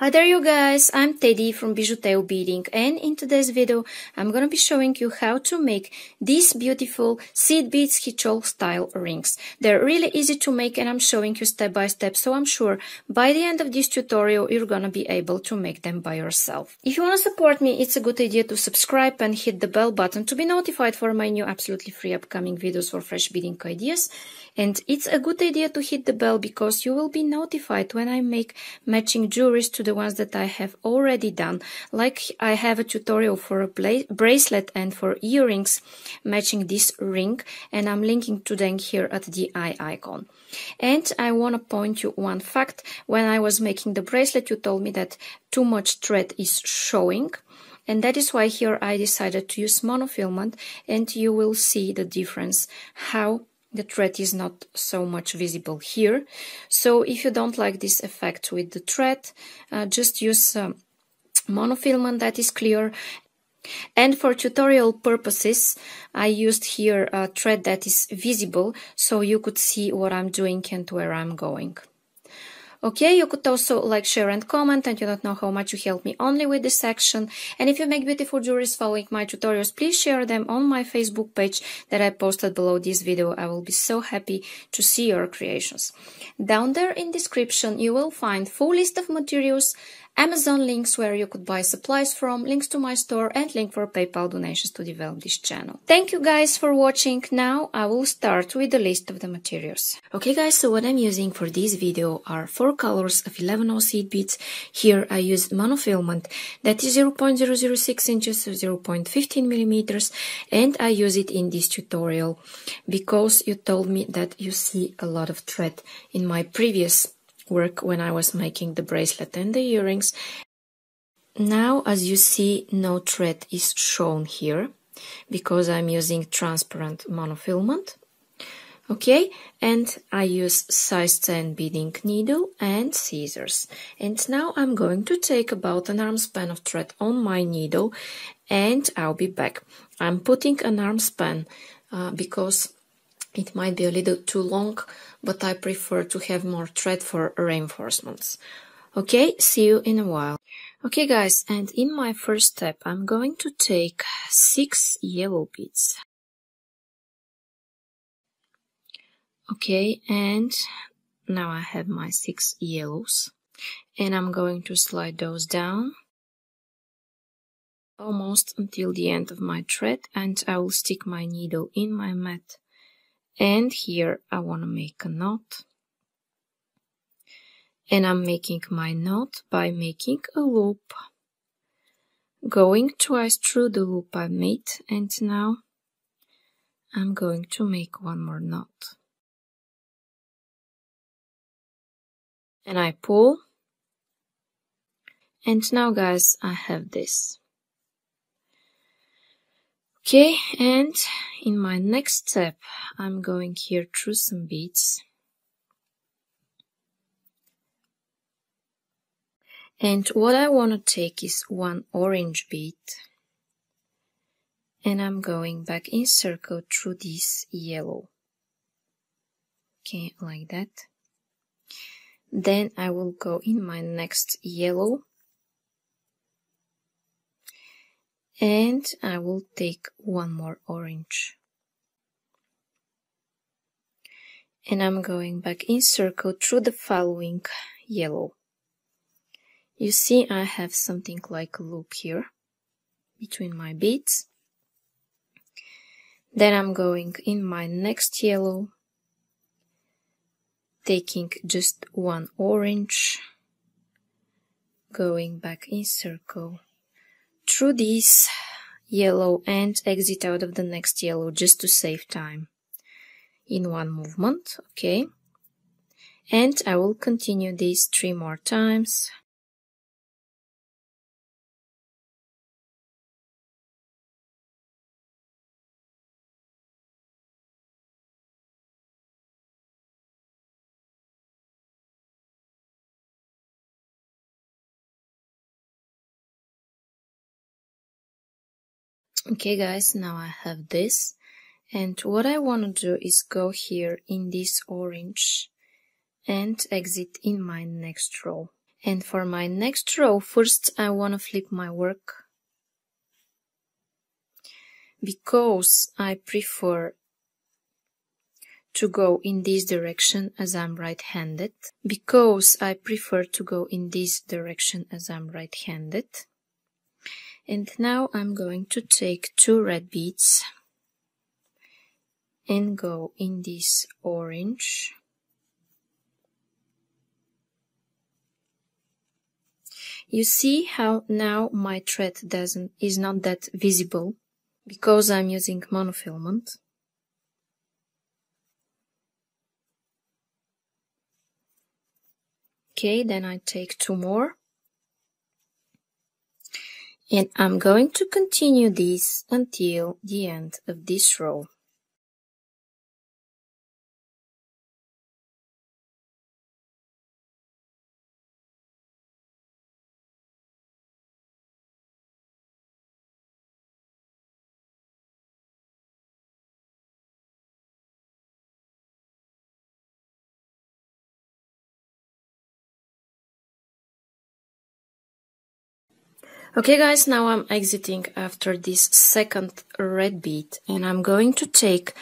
Hi there you guys, I'm Teddy from Bijuteo Beading, and in today's video I'm gonna be showing you how to make these beautiful seed beads Huichol style rings. They're really easy to make and I'm showing you step by step, so I'm sure by the end of this tutorial you're gonna be able to make them by yourself. If you wanna support me, it's a good idea to subscribe and hit the bell button to be notified for my new absolutely free upcoming videos for fresh beading ideas. And it's a good idea to hit the bell because you will be notified when I make matching jewelries to the ones that I have already done, like I have a tutorial for a bracelet and for earrings matching this ring, and I'm linking to them here at the eye icon. And I want to point you one fact: when I was making the bracelet you told me that too much thread is showing, and that is why here I decided to use monofilament, and you will see the difference how the thread is not so much visible here. So if you don't like this effect with the thread, just use monofilament that is clear. And for tutorial purposes, I used here a thread that is visible, so you could see what I'm doing and where I'm going. Okay, you could also like, share and comment, and you don't know how much you help me only with this action. And if you make beautiful jewelries following my tutorials, please share them on my Facebook page that I posted below this video. I will be so happy to see your creations. Down there in description you will find full list of materials, Amazon links where you could buy supplies from, links to my store, and link for PayPal donations to develop this channel. Thank you guys for watching. Now I will start with the list of the materials. Okay guys, so what I'm using for this video are 4 colors of 11/0 seed beads. Here I used monofilament that is 0.006 inches to 0.15 millimeters, and I use it in this tutorial because you told me that you see a lot of thread in my previous work when I was making the bracelet and the earrings. Now, as you see, no thread is shown here because I'm using transparent monofilament. Okay, and I use size 10 beading needle and scissors. And now I'm going to take about an arm span of thread on my needle, and I'll be back. I'm putting an arm span because it might be a little too long, but I prefer to have more thread for reinforcements. Okay, see you in a while. Okay guys, and in my first step I'm going to take 6 yellow beads. Okay, and now I have my 6 yellows, and I'm going to slide those down almost until the end of my thread, and I will stick my needle in my mat. And here I want to make a knot, and I'm making my knot by making a loop, going twice through the loop I made, and now I'm going to make one more knot, and I pull, and now guys I have this. Okay, and in my next step, I'm going here through some beads. And what I want to take is one orange bead. And I'm going back in circle through this yellow. Okay, like that. Then I will go in my next yellow, and I will take one more orange, and I'm going back in circle through the following yellow. You see I have something like a loop here between my beads. Then I'm going in my next yellow, taking just one orange, going back in circle through this yellow, and exit out of the next yellow just to save time in one movement. Okay, and I will continue this 3 more times. Okay guys, now I have this, and what I want to do is go here in this orange and exit in my next row. And for my next row, first I want to flip my work because I prefer to go in this direction as I'm right-handed. And now I'm going to take two red beads and go in this orange. You see how now my thread is not that visible because I'm using monofilament. Okay, then I take two more. And I'm going to continue this until the end of this row. Okay guys, now I'm exiting after this second red bead and I'm going to take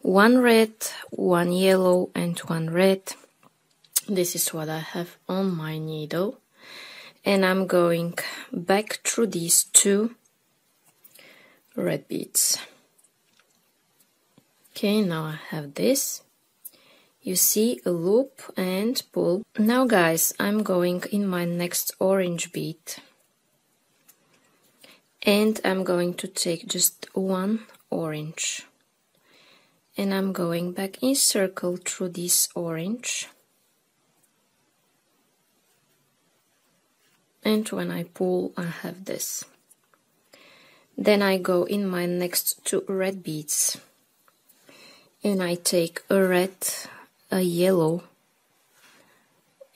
one red, one yellow and one red. This is what I have on my needle. And I'm going back through these two red beads. Okay, now I have this. You see a loop and pull. Now guys, I'm going in my next orange bead. And I'm going to take just one orange and I'm going back in circle through this orange, and when I pull I have this. Then I go in my next two red beads and I take a red, a yellow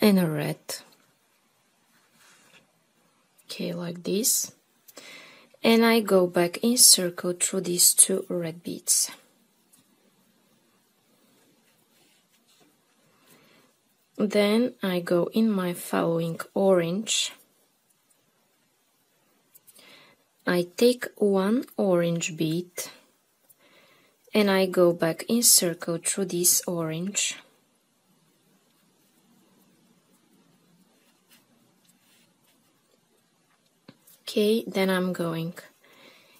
and a red. Okay, like this. And I go back in circle through these two red beads. Then I go in my following orange. I take one orange bead and I go back in circle through this orange. Okay, then I'm going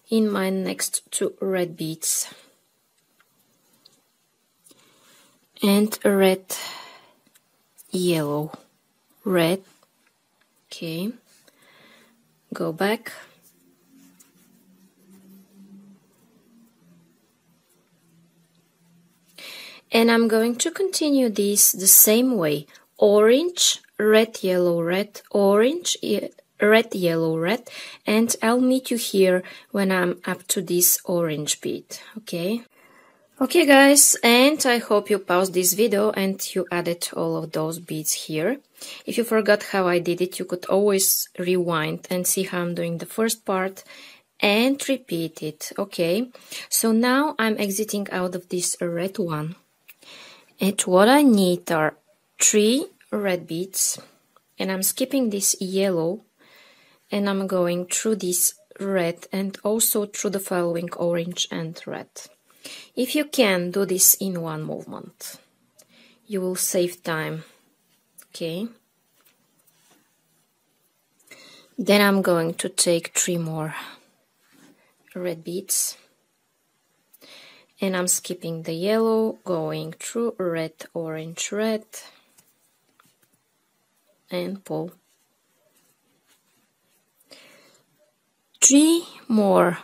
in my next two red beads and red, yellow, red. Okay, go back and I'm going to continue this the same way: orange, red, yellow, red, orange, red, yellow, red, and I'll meet you here when I'm up to this orange bead, okay? Okay guys, and I hope you paused this video and you added all of those beads here. If you forgot how I did it, you could always rewind and see how I'm doing the first part and repeat it, okay? So now I'm exiting out of this red one. And what I need are three red beads, and I'm skipping this yellow. And I'm going through this red and also through the following orange and red. If you can, do this in one movement. You will save time. Okay. Then I'm going to take three more red beads. And I'm skipping the yellow, going through red, orange, red. And pull. Three more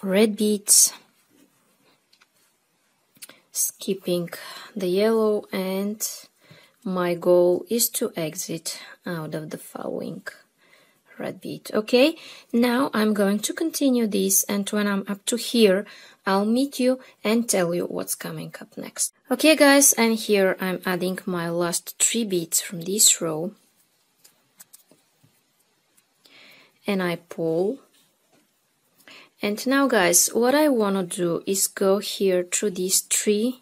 red beads, skipping the yellow, and my goal is to exit out of the following red bead. Okay, now I'm going to continue this, and when I'm up to here I'll meet you and tell you what's coming up next. Okay guys, and here I'm adding my last three beads from this row. And I pull. And now guys, what I want to do is go here through these three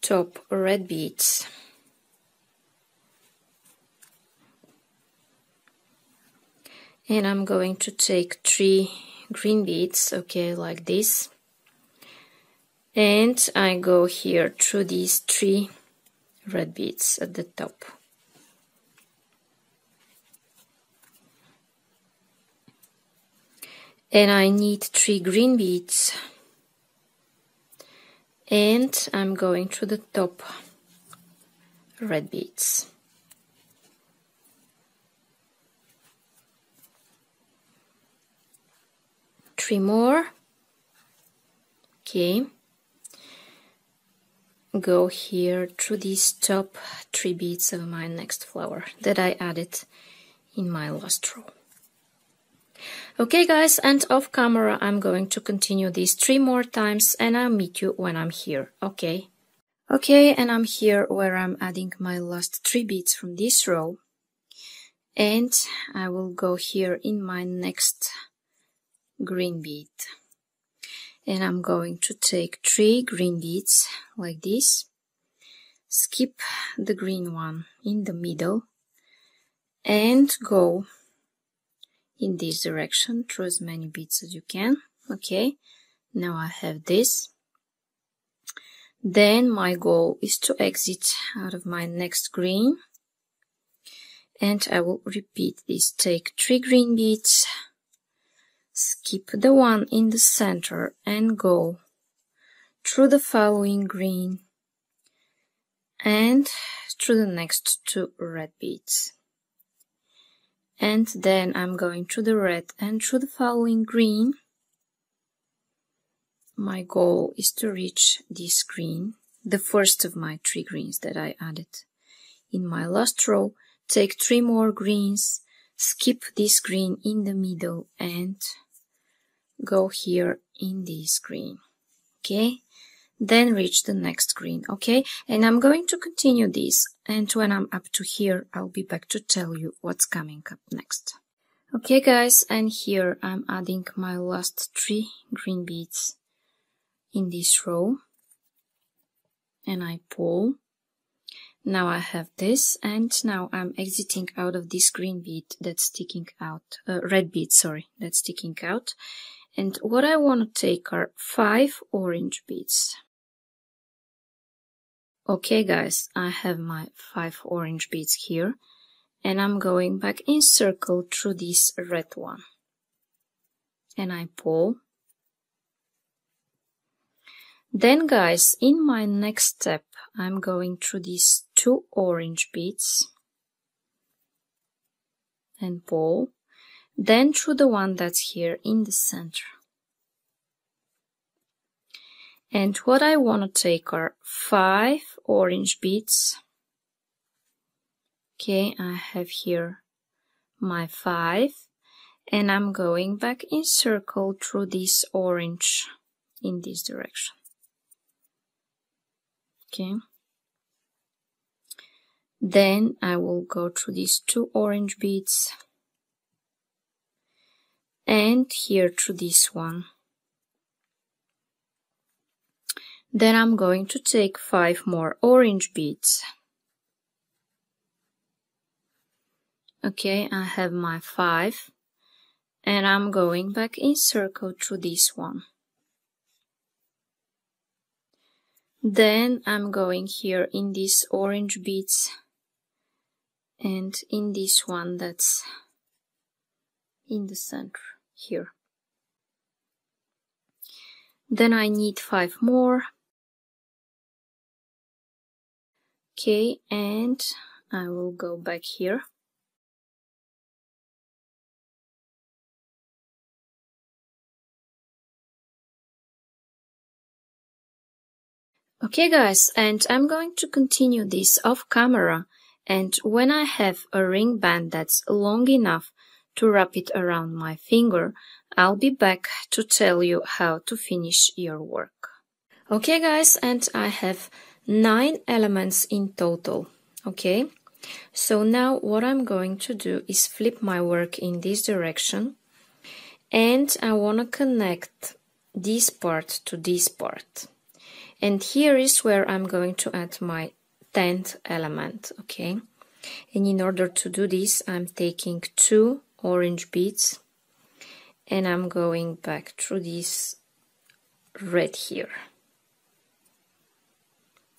top red beads. and I'm going to take 3 green beads, okay, like this, and I go here through these 3 red beads at the top. And I need 3 green beads, and I'm going to the top red beads. Three more. Okay. Go here through these top 3 beads of my next flower that I added in my last row. Okay guys, and off camera I'm going to continue these 3 more times, and I'll meet you when I'm here, okay? Okay, and I'm here where I'm adding my last 3 beads from this row, and I will go here in my next green bead, and I'm going to take 3 green beads like this, skip the green one in the middle, and go in this direction through as many beads as you can. Okay, now I have this. Then my goal is to exit out of my next green, and I will repeat this. Take 3 green beads, skip the one in the center, and go through the following green and through the next 2 red beads. And then I'm going through the red and through the following green. My goal is to reach this green, the first of my 3 greens that I added in my last row. Take 3 more greens, skip this green in the middle, and go here in this green. Okay? Then reach the next green, okay? And I'm going to continue this, and when I'm up to here, I'll be back to tell you what's coming up next. Okay guys, and here I'm adding my last 3 green beads in this row, and I pull. Now I have this, and now I'm exiting out of this green bead that's sticking out, red bead, sorry, that's sticking out. And what I want to take are 5 orange beads. Okay guys, I have my 5 orange beads here, and I'm going back in circle through this red one, and I pull. Then guys, in my next step, I'm going through these 2 orange beads and pull, then through the one that's here in the center. And what I want to take are 5 orange beads. Okay, I have here my 5, and I'm going back in circle through this orange in this direction. Okay. Then I will go through these 2 orange beads, and here through this one. Then I'm going to take 5 more orange beads. Okay, I have my 5, and I'm going back in circle through this one. Then I'm going here in these orange beads, and in this one that's in the center here. Then I need 5 more. Okay, and I will go back here. Okay guys, and I'm going to continue this off camera, and when I have a ring band that's long enough to wrap it around my finger, I'll be back to tell you how to finish your work. Okay guys, and I have 9 elements in total, okay? So now what I'm going to do is flip my work in this direction, and I want to connect this part to this part. And here is where I'm going to add my 10th element, okay? And in order to do this, I'm taking 2 orange beads, and I'm going back through this red here,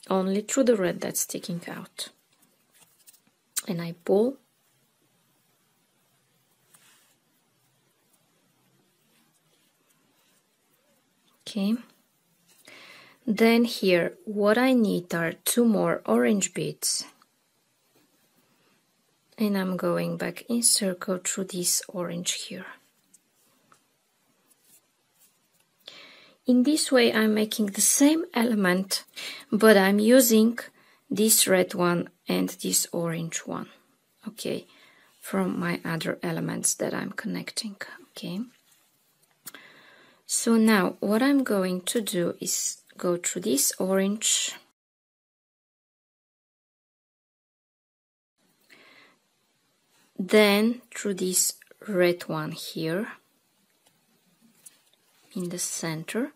only through the red that's sticking out, and I pull, okay. Then here what I need are 2 more orange beads, and I'm going back in circle through this orange here. In this way I'm making the same element, but I'm using this red one and this orange one, okay, from my other elements that I'm connecting, okay. So now what I'm going to do is go through this orange, then through this red one here in the center,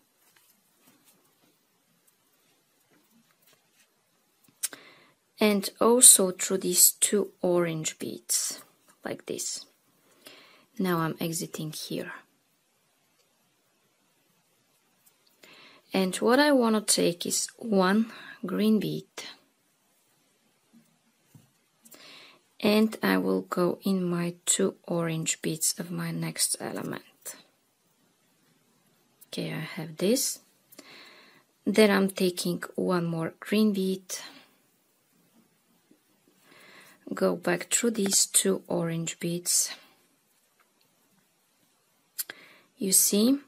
and also through these 2 orange beads like this. Now I'm exiting here, and what I want to take is 1 green bead, and I will go in my 2 orange beads of my next element. Okay, I have this, then I'm taking 1 more green bead, go back through these 2 orange beads, you see,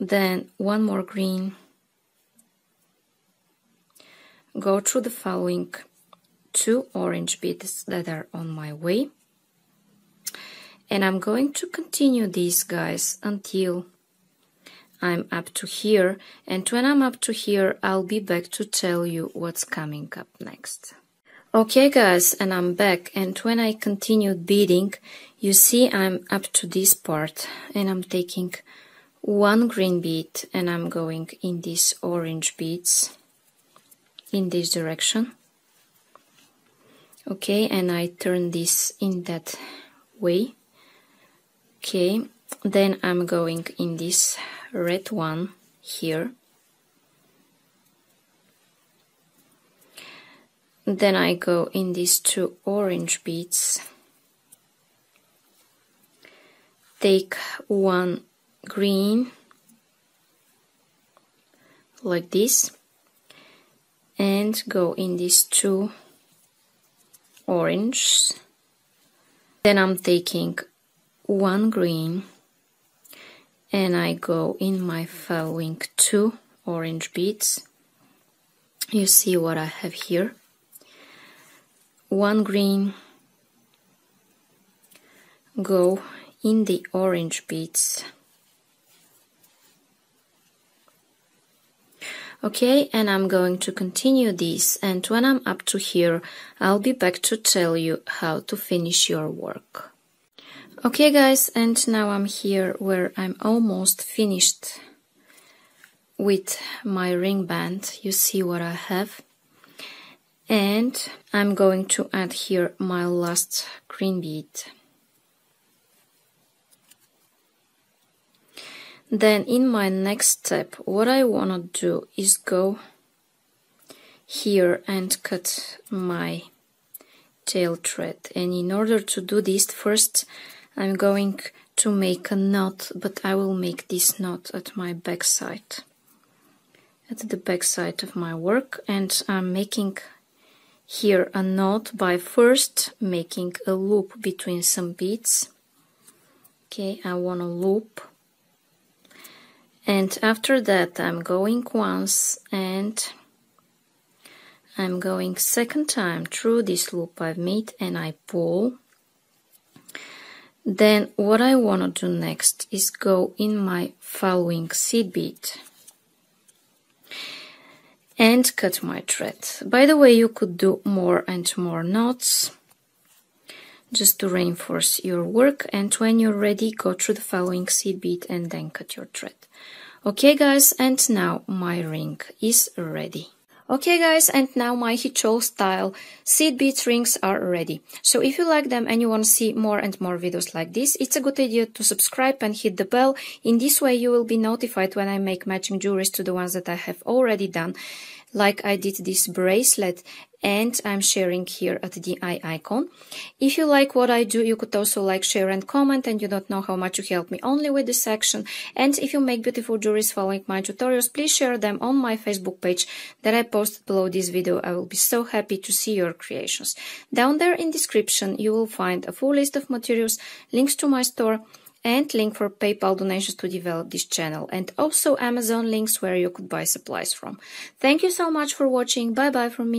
then 1 more green, go through the following 2 orange beads that are on my way, and I'm going to continue these guys until I'm up to here, and when I'm up to here I'll be back to tell you what's coming up next. Okay guys, and I'm back, and when I continued beading, you see I'm up to this part, and I'm taking 1 green bead, and I'm going in these orange beads in this direction, okay, and I turn this in that way, okay, then I'm going in this red one here, then I go in these 2 orange beads, take 1 green like this, and go in these 2 orange, then I'm taking 1 green, and I go in my following 2 orange beads, you see what I have here, 1 green, go in the orange beads, okay, and I'm going to continue this, and when I'm up to here I'll be back to tell you how to finish your work. Okay guys, and now I'm here where I'm almost finished with my ring band, you see what I have, and I'm going to add here my last green bead, then in my next step what I want to do is go here and cut my tail thread, and in order to do this first I'm going to make a knot, but I will make this knot at my back side, at the back side of my work, and I'm making here a knot by first making a loop between some beads, okay, I want a loop, and after that I'm going once and I'm going second time through this loop I've made, and I pull, then what I want to do next is go in my following seed bead and cut my thread. By the way, you could do more and more knots just to reinforce your work, and when you're ready go through the following seed bead and then cut your thread. Okay guys, and now my ring is ready. Okay guys, and now my Huichol style seed bead rings are ready. So if you like them and you want to see more and more videos like this, it's a good idea to subscribe and hit the bell. In this way you will be notified when I make matching jewelries to the ones that I have already done, like I did this bracelet and I'm sharing here at the eye icon. If you like what I do, you could also like, share and comment, and you don't know how much you help me only with this action. And if you make beautiful jewelries following my tutorials, please share them on my Facebook page that I posted below this video. I will be so happy to see your creations. Down there in description you will find a full list of materials, links to my store, and link for PayPal donations to develop this channel, and also Amazon links where you could buy supplies from. Thank you so much for watching. Bye bye from me.